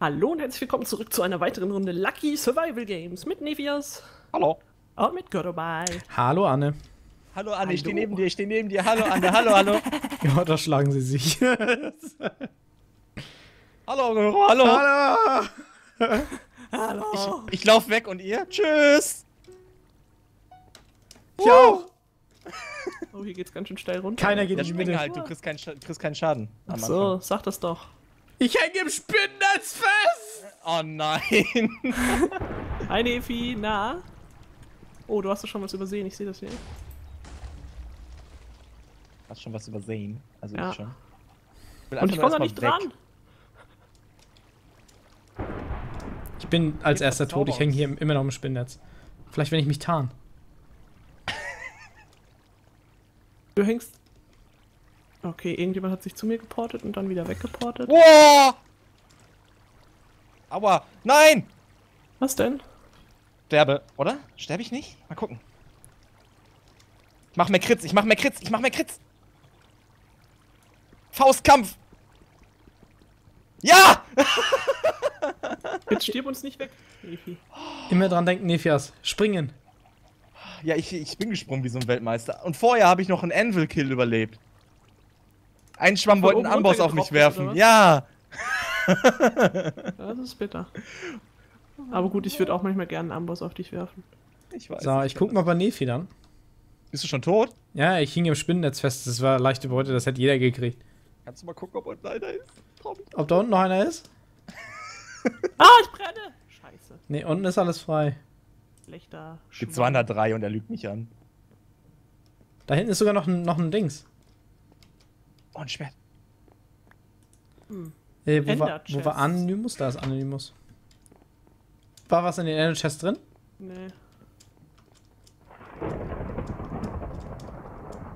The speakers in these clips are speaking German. Hallo und herzlich willkommen zurück zu einer weiteren Runde Lucky Survival Games mit Nephias. Hallo. Und mit Gürtelbeil. Hallo Anne. Hallo Anne, hallo. Ich stehe neben dir, ich stehe neben dir. Hallo Anne, hallo, hallo. Ja, da schlagen sie sich. Hallo, hallo. Hallo. Hallo. Ich lauf weg und ihr? Tschüss. Ich auch. Oh, hier geht's ganz schön steil runter. Keiner geht in die Mitte. Halt, du kriegst keinen Schaden. Ach so, sag das doch. Ich hänge im Spinnennetz fest! Oh nein! Hi Nephi, na? Oh, du hast doch schon was übersehen, ich sehe das hier. Hast schon was übersehen? Also ja. Ich schon. Und ich komme da nicht dran! Ich bin als erster tot, ich hänge hier immer noch im Spinnennetz. Vielleicht, wenn ich mich tarn. Du hängst... Okay, irgendjemand hat sich zu mir geportet und dann wieder weggeportet. Wow! Aua! Nein! Was denn? Sterbe, oder? Sterbe ich nicht? Mal gucken. Ich mach mehr Kritz, ich mach mehr Kritz, ich mach mehr Kritz! Faustkampf! Ja! Jetzt stirb uns nicht weg, Nephi. Immer dran denken, Nephias. Springen! Ja, ich bin gesprungen wie so ein Weltmeister. Und vorher habe ich noch einen Anvil-Kill überlebt. Ein Schwamm wollte einen Amboss auf mich werfen. Ja! Das ist bitter. Aber gut, ich würde auch manchmal gerne einen Amboss auf dich werfen. Ich weiß. So, ich guck mal bei Nephi dann. Bist du schon tot? Ja, ich hing im Spinnennetz fest. Das war leichte Beute, das hätte jeder gekriegt. Kannst du mal gucken, ob unten einer ist? Ob da unten noch einer ist? Ah, ich brenne! Scheiße. Ne, unten ist alles frei. Schlechter Schmuck. Gibt 203 und er lügt mich an. Da hinten ist sogar noch ein Dings. Oh, ein Schwert. Hm. Hey, wo war Anonymous? Da ist Anonymous. War was in den Ender Chest drin? Nee.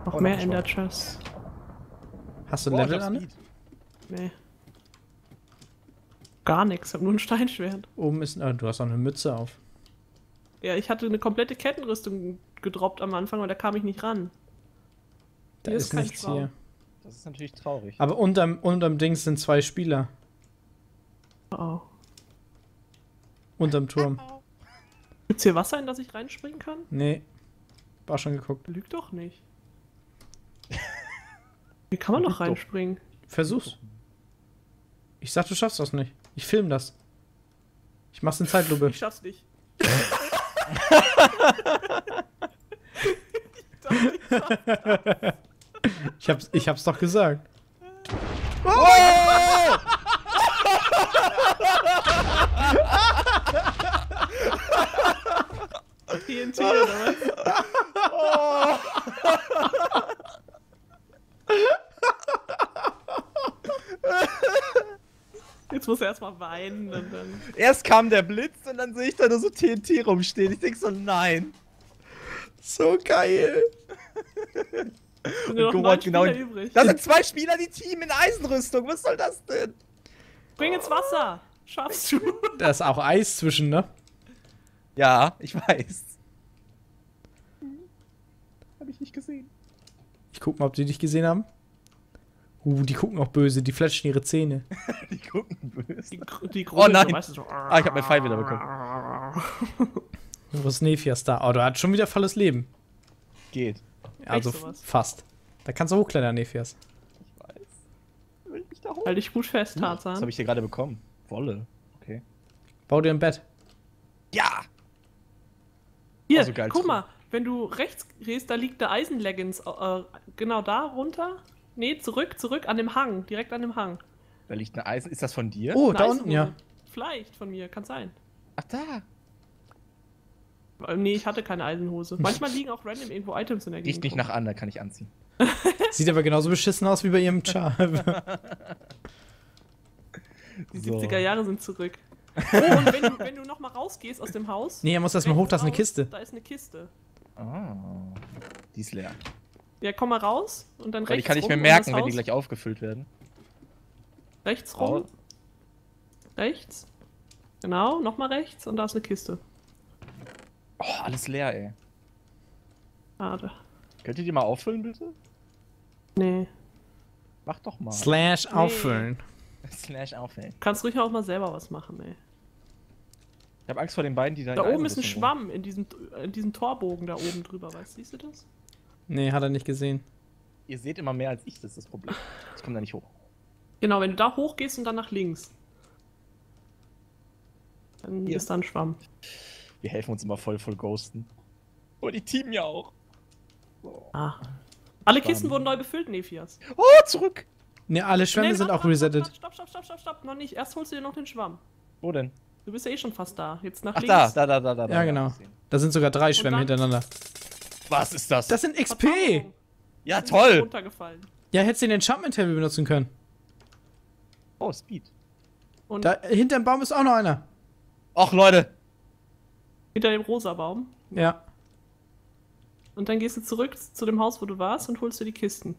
Noch mehr Ender Chests. Hast du ein Level, Anne? Nee. Gar nichts, hab nur ein Steinschwert. Oben ist... du hast auch eine Mütze auf. Ja, ich hatte eine komplette Kettenrüstung gedroppt am Anfang, aber da kam ich nicht ran. Da ist nichts hier. Das ist natürlich traurig. Aber unterm Dings sind zwei Spieler. Oh. Unterm Turm. Gibt's hier Wasser, in das ich reinspringen kann? Nee. War schon geguckt. Lügt doch nicht. Wie kann man noch reinspringen? Versuch's. Ich sag, du schaffst das nicht. Ich film das. Ich mach's in Zeitlupe. Ich schaff's nicht. Ich dachte, ich schaff's das. Ich hab's doch gesagt. Oh! TNT, oder was? Jetzt muss er erstmal weinen und dann... Erst kam der Blitz und dann sehe ich da nur so TNT rumstehen. Ich denk so, nein. So geil. Sind und noch genau übrig. Da sind zwei Spieler, die Team in Eisenrüstung. Was soll das denn? Spring ins Wasser. Schaffst du. Da ist auch Eis zwischen, ne? Ja, ich weiß. Hab ich nicht gesehen. Ich guck mal, ob die dich gesehen haben. Die gucken auch böse. Die fletschen ihre Zähne. Die gucken böse. Die oh nein. So, ich hab meinen Pfeil wieder bekommen. Wo ist Nephias da? Oh, du hast schon wieder volles Leben. Geht. Also fast. Da kannst du hochklettern, Nephias. Ich weiß. Will ich da hoch? Halt dich gut fest, Tarzan. Das habe ich dir gerade bekommen. Wolle. Okay. Bau dir ein Bett. Ja! Hier, also guck mal. Wenn du rechts gehst, da liegt eine Eisenleggings. Genau da runter. Nee, zurück an dem Hang. Direkt an dem Hang. Da liegt eine Eisen. Ist das von dir? Oh, da unten, ja. Vielleicht von mir. Kann sein. Ach, da. Nee, ich hatte keine Eisenhose. Manchmal liegen auch random irgendwo Items in der Gegend. Riecht nicht nach an, da kann ich anziehen. Sieht aber genauso beschissen aus wie bei ihrem Char. Die so. 70er Jahre sind zurück. Oh, und wenn du nochmal rausgehst aus dem Haus... Nee, er muss erstmal hoch, da ist eine Kiste. Da ist eine Kiste. Oh, die ist leer. Ja, komm mal raus und dann rechts rum. Die kann ich mir merken, wenn die gleich aufgefüllt werden. Rechts rum. Rechts. Genau, nochmal rechts und da ist eine Kiste. Oh, alles leer, ey. Schade. Könnt ihr die mal auffüllen, bitte? Nee. Mach doch mal. Slash auffüllen. Slash aufhält. Kannst ruhig auch mal selber was machen, ey. Ich hab Angst vor den beiden, die da... Da oben ist ein Schwamm in diesem Torbogen da oben drüber, weißt du? Siehst du das? Nee, hat er nicht gesehen. Ihr seht immer mehr als ich, das ist das Problem. Ich komme da nicht hoch. Genau, wenn du da hoch gehst und dann nach links. Dann ist da ein Schwamm. Wir helfen uns immer voll ghosten. Oh, die teamen ja auch. Oh. Ah. Alle Schwamm. Kisten wurden neu befüllt, Nephias. Oh, zurück! Ne, alle Schwämme sind auch resettet. Stopp, noch nicht. Erst holst du dir noch den Schwamm. Wo denn? Du bist ja eh schon fast da. Jetzt nach links. Ach, da. Ja, genau. Da sind sogar 3 Schwämme hintereinander. Was ist das? Das sind XP! Ja, toll! Runtergefallen. Ja, hättest du den Enchantment-Table benutzen können. Oh, Speed. Und da hinterm Baum ist auch noch einer. Och, Leute! Hinter dem rosa Baum? Ja. Und dann gehst du zurück zu dem Haus, wo du warst und holst dir die Kisten.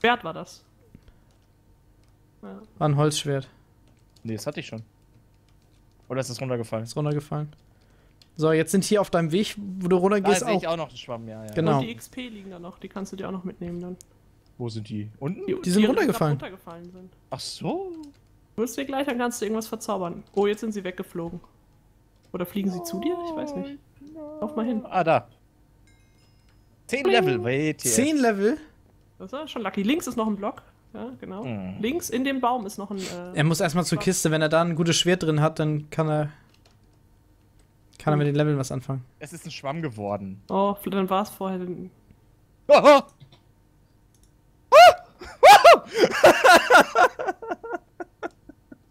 Schwert war das. Ja. War ein Holzschwert. Nee, das hatte ich schon. Oder ist das runtergefallen? Ist runtergefallen. So, jetzt sind hier auf deinem Weg, wo du runtergehst, auch... Da sehe ich auch noch einen Schwamm, ja. Genau. Und die XP liegen da noch, die kannst du dir auch noch mitnehmen dann. Wo sind die? Unten? Die sind runtergefallen sind. Ach so. Du wirst dir gleich, dann kannst du irgendwas verzaubern. Oh, jetzt sind sie weggeflogen. Oder fliegen sie zu dir? Ich weiß nicht. Lauf mal hin. Ah, da. 10 Level, wait. 10 Level? Das war schon lucky. Links ist noch ein Block. Ja, genau. Mhm. Links in dem Baum ist noch ein... er muss erstmal zur Kiste. Wenn er da ein gutes Schwert drin hat, dann kann er... Kann er mit den Leveln was anfangen. Es ist ein Schwamm geworden. Oh, dann war es vorher... Oh, oh. Oh.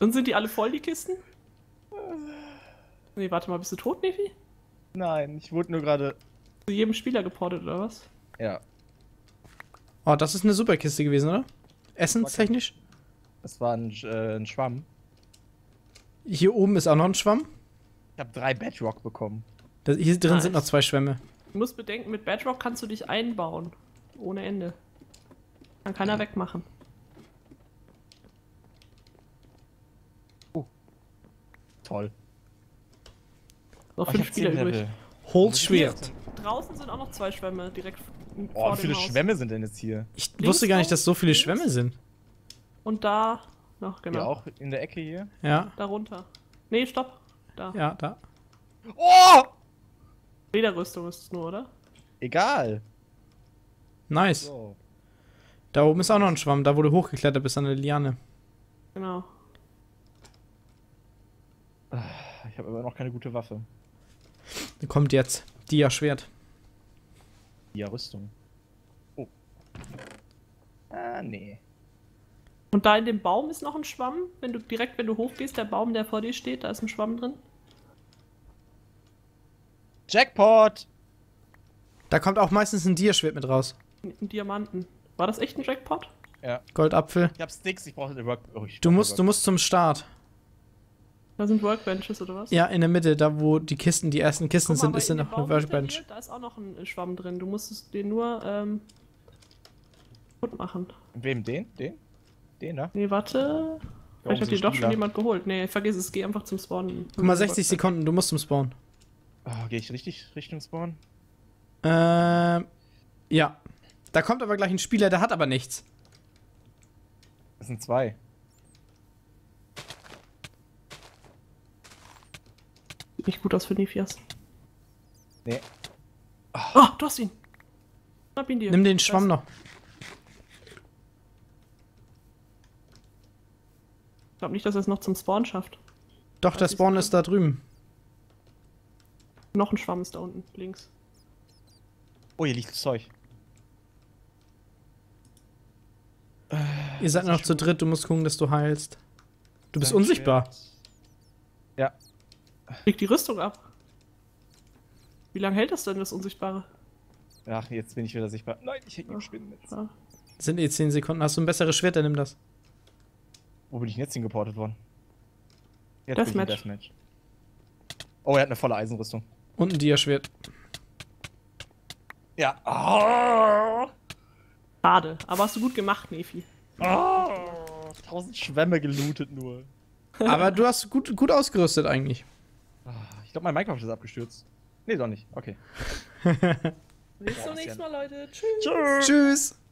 Und sind die alle voll, die Kisten? Nee, warte mal, bist du tot, Nephi? Nein, ich wurde nur gerade... Zu jedem Spieler geportet, oder was? Ja. Oh, das ist eine super Kiste gewesen, oder? Essenstechnisch? Das war ein Schwamm. Hier oben ist auch noch ein Schwamm. Ich habe 3 Bedrock bekommen. Das, hier drin sind noch 2 Schwämme. Du musst bedenken, mit Bedrock kannst du dich einbauen. Ohne Ende. Kann keiner wegmachen. Oh. Toll. Noch 5 Spieler übrig. Holzschwert. Draußen sind auch noch 2 Schwämme direkt. Oh, wie viele Schwämme sind denn jetzt hier? Ich wusste gar nicht, dass so viele Schwämme sind. Und da noch, genau. Ja, auch in der Ecke hier? Ja. Da runter. Nee, stopp. Da. Ja, da. Oh! Lederrüstung ist es nur, oder? Egal. Nice. So. Da oben ist auch noch ein Schwamm, da wo du hochgeklettert bist an der Liane. Genau. Ich habe aber noch keine gute Waffe. Die kommt jetzt. Dia-Schwert. Ja, Rüstung. Oh. Ah, nee. Und da in dem Baum ist noch ein Schwamm. Wenn du hochgehst, der Baum, der vor dir steht, da ist ein Schwamm drin. Jackpot! Da kommt auch meistens ein Dierschwert mit raus. Ein Diamanten. War das echt ein Jackpot? Ja. Goldapfel. Ich hab Sticks, ich brauche den Workbench. Oh, du musst zum Start. Da sind Workbenches oder was? Ja, in der Mitte, da wo die Kisten, die ersten Kisten sind, ist dann noch eine Workbench. Da ist auch noch ein Schwamm drin. Du musstest den nur gut machen. Wem? Den? Den? Den da? Nee, warte. Vielleicht hat dir doch schon jemand geholt. Nee, vergiss es, geh einfach zum Spawn. Guck mal, 60 Sekunden, du musst zum Spawn. Oh, geh ich richtig Richtung Spawn? Ja. Da kommt aber gleich ein Spieler, der hat aber nichts. Das sind 2. Nicht gut aus für Nephias. Nee. Oh, du hast ihn. Schnapp ihn dir. Nimm den Schwamm noch. Ich glaube nicht, dass er es noch zum Spawn schafft. Doch, der Spawn ist da drüben. Noch ein Schwamm ist da unten, links. Oh, hier liegt das Zeug. Ihr seid noch zu dritt, du musst gucken, dass du heilst. Du bist unsichtbar. Ja. Krieg die Rüstung ab. Wie lange hält das denn, das Unsichtbare? Ach, jetzt bin ich wieder sichtbar. Nein, ich hänge im Spinnen jetzt. Ah. Sind eh 10 Sekunden. Hast du ein besseres Schwert, dann nimm das. Wo bin ich denn jetzt hingeportet worden? Jetzt bin ich im Deathmatch. Oh, er hat eine volle Eisenrüstung. Und ein Dia-Schwert. Ja. Oh. Schade, aber hast du gut gemacht, Nephi. Oh. 1000 Schwämme gelootet nur. Aber du hast gut ausgerüstet eigentlich. Ich glaube, mein Minecraft ist abgestürzt. Nee, doch nicht. Okay. Bis zum nächsten Mal, Leute. Tschüss. Tschüss. Tschüss.